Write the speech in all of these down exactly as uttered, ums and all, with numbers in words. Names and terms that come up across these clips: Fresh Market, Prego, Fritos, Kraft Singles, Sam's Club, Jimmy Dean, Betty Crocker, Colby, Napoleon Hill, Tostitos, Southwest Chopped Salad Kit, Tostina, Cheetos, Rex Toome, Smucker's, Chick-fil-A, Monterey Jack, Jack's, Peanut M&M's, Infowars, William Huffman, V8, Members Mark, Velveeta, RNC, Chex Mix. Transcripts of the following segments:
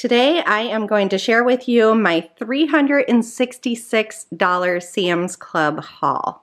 Today I am going to share with you my three hundred sixty-six dollar Sam's Club haul.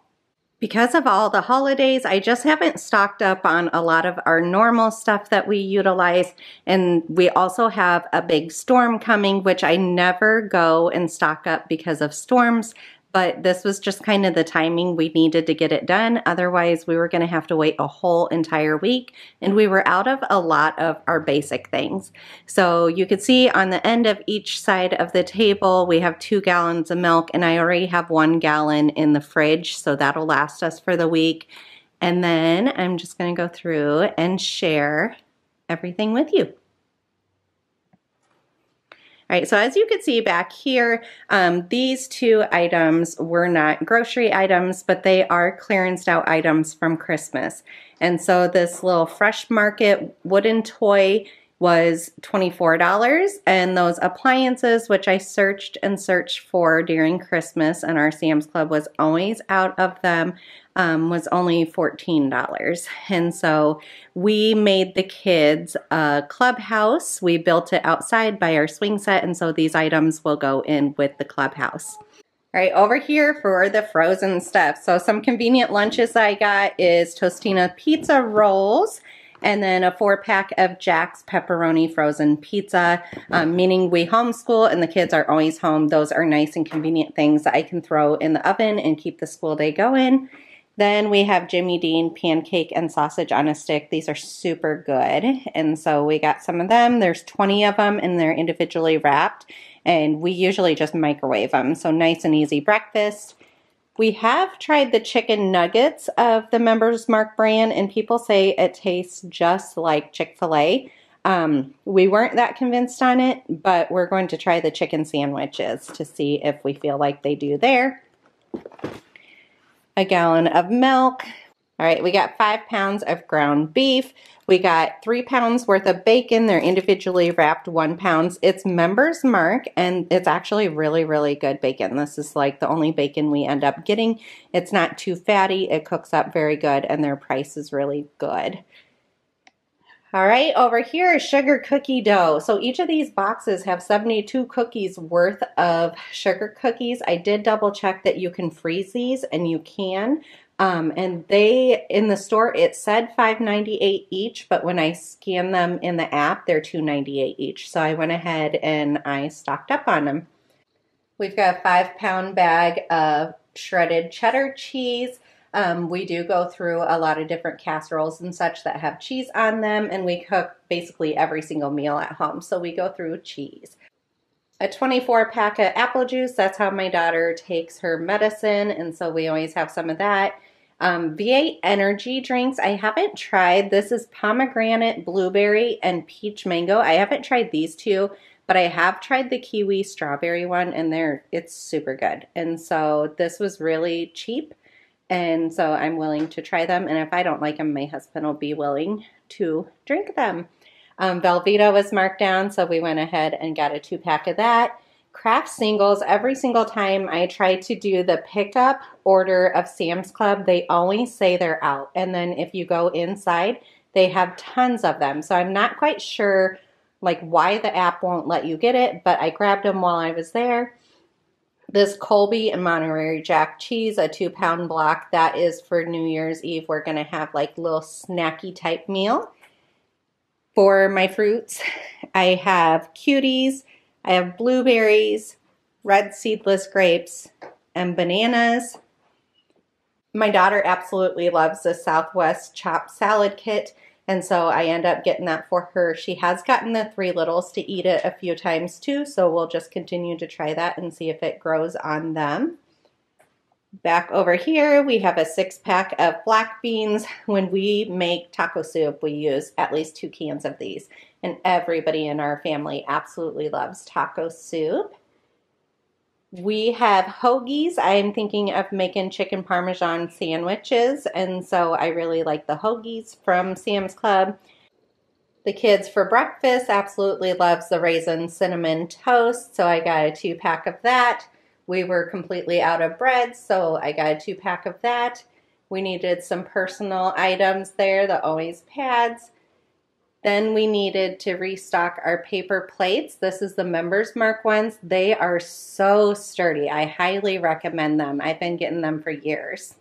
Because of all the holidays, I just haven't stocked up on a lot of our normal stuff that we utilize, and we also have a big storm coming, which I never go and stock up because of storms, but this was just kind of the timing we needed to get it done. Otherwise, we were going to have to wait a whole entire week, and we were out of a lot of our basic things. So you could see on the end of each side of the table, we have two gallons of milk, and I already have one gallon in the fridge, so that'll last us for the week. And then I'm just going to go through and share everything with you. All right, so as you can see back here, um, these two items were not grocery items, but they are clearanced out items from Christmas. And so this little Fresh Market wooden toy was twenty-four dollars, and those appliances, which I searched and searched for during Christmas, and our Sam's Club was always out of them, um, was only fourteen dollars. And so we made the kids a clubhouse. We built it outside by our swing set, and so these items will go in with the clubhouse. All right, over here for the frozen stuff. So some convenient lunches I got is Tostina pizza rolls, and then a four pack of Jack's pepperoni frozen pizza, um, meaning we homeschool and the kids are always home. Those are nice and convenient things that I can throw in the oven and keep the school day going. Then we have Jimmy Dean pancake and sausage on a stick. These are super good. And so we got some of them. There's twenty of them, and they're individually wrapped. And we usually just microwave them. So nice and easy breakfast. We have tried the chicken nuggets of the Members Mark brand, and people say it tastes just like Chick-fil-A. Um, we weren't that convinced on it, but we're going to try the chicken sandwiches to see if we feel like they do there. A gallon of milk. All right, we got five pounds of ground beef. We got three pounds worth of bacon. They're individually wrapped, one pound. It's Members Mark, and it's actually really, really good bacon. This is like the only bacon we end up getting. It's not too fatty. It cooks up very good, and their price is really good. All right, over here is sugar cookie dough. So each of these boxes have seventy-two cookies worth of sugar cookies. I did double check that you can freeze these, and you can. Um, and they, in the store, it said five ninety-eight each, but when I scan them in the app, they're two ninety-eight each. So I went ahead and I stocked up on them. We've got a five pound bag of shredded cheddar cheese. Um, we do go through a lot of different casseroles and such that have cheese on them, and we cook basically every single meal at home. So we go through cheese. A twenty-four pack of apple juice. That's how my daughter takes her medicine, and so we always have some of that. Um, V eight energy drinks I haven't tried. This is pomegranate, blueberry, and peach mango. I haven't tried these two, but I have tried the kiwi strawberry one, and they're it's super good. And so this was really cheap, and so I'm willing to try them. And if I don't like them, my husband will be willing to drink them. Um, Velveeta was marked down, so we went ahead and got a two-pack of that. Kraft Singles, every single time I try to do the pickup order of Sam's Club, they always say they're out. And then if you go inside, they have tons of them. So I'm not quite sure like why the app won't let you get it, but I grabbed them while I was there. This Colby and Monterey Jack cheese, a two-pound block, that is for New Year's Eve. We're going to have like little snacky type meal. For my fruits, I have cuties, I have blueberries, red seedless grapes, and bananas. My daughter absolutely loves the Southwest Chopped Salad Kit, and so I end up getting that for her. She has gotten the three littles to eat it a few times too, so we'll just continue to try that and see if it grows on them. Back over here, we have a six pack of black beans. When we make taco soup, we use at least two cans of these, and everybody in our family absolutely loves taco soup. We have hoagies. I'm thinking of making chicken parmesan sandwiches, and so I really like the hoagies from Sam's Club. The kids for breakfast absolutely loves the raisin cinnamon toast, so I got a two pack of that. We were completely out of bread, so I got a two-pack of that. We needed some personal items there, the always pads. Then we needed to restock our paper plates. This is the Members Mark ones. They are so sturdy. I highly recommend them. I've been getting them for years.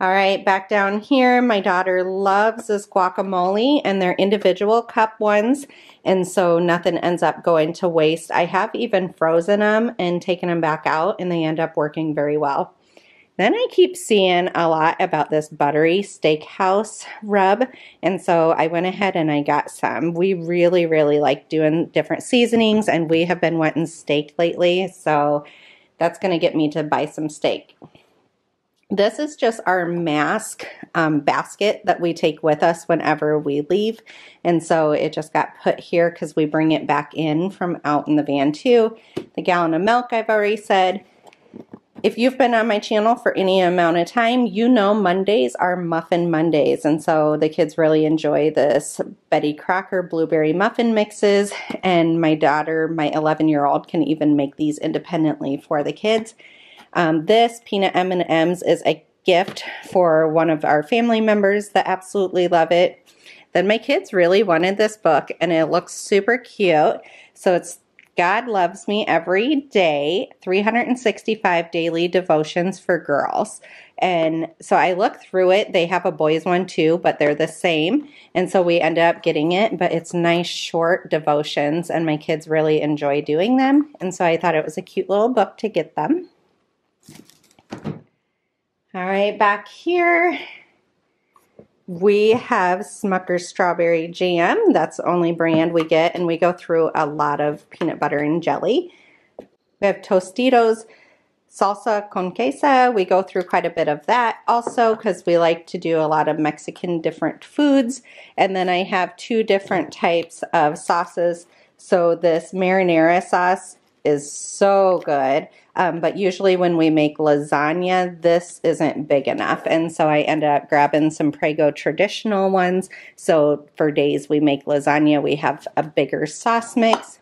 All right, back down here, my daughter loves this guacamole, and they're individual cup ones, and so nothing ends up going to waste. I have even frozen them and taken them back out, and they end up working very well. Then I keep seeing a lot about this buttery steakhouse rub, and so I went ahead and I got some. We really, really like doing different seasonings, and we have been wanting steak lately, so that's going to get me to buy some steak. This is just our mask um, basket that we take with us whenever we leave. And so it just got put here because we bring it back in from out in the van too. The gallon of milk I've already said. If you've been on my channel for any amount of time, you know Mondays are Muffin Mondays. And so the kids really enjoy this Betty Crocker blueberry muffin mixes. And my daughter, my eleven year old, can even make these independently for the kids. Um, this Peanut M and M's is a gift for one of our family members that absolutely love it. Then my kids really wanted this book, and it looks super cute. So it's God Loves Me Every Day, three hundred sixty-five Daily Devotions for Girls. And so I looked through it. They have a boys one too, but they're the same. And so we ended up getting it, but it's nice short devotions, and my kids really enjoy doing them. And so I thought it was a cute little book to get them. All right, back here we have Smucker's Strawberry Jam. That's the only brand we get, and we go through a lot of peanut butter and jelly. We have Tostitos Salsa con Queso. We go through quite a bit of that also because we like to do a lot of Mexican different foods. And then I have two different types of sauces. So this marinara sauce is so good, um, but usually when we make lasagna, this isn't big enough, and so I ended up grabbing some Prego traditional ones, so for days we make lasagna, we have a bigger sauce mix.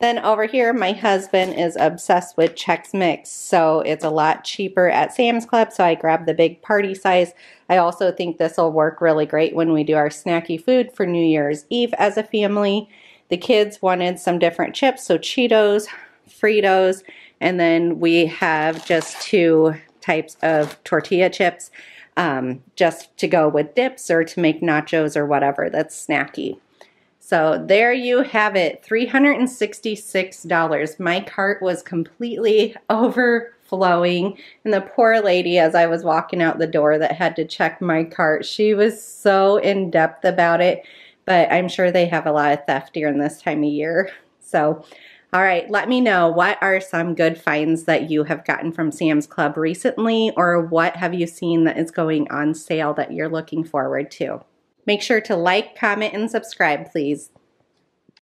Then over here, my husband is obsessed with Chex Mix, so it's a lot cheaper at Sam's Club, so I grabbed the big party size. I also think this will work really great when we do our snacky food for New Year's Eve as a family. The kids wanted some different chips, so Cheetos, Fritos, and then we have just two types of tortilla chips um, just to go with dips or to make nachos or whatever that's snacky. So there you have it, three hundred sixty-six dollars. My cart was completely overflowing, and the poor lady, as I was walking out the door that had to check my cart, she was so in depth about it. But I'm sure they have a lot of theft during this time of year. So, all right, let me know, what are some good finds that you have gotten from Sam's Club recently, or what have you seen that is going on sale that you're looking forward to? Make sure to like, comment, and subscribe, please.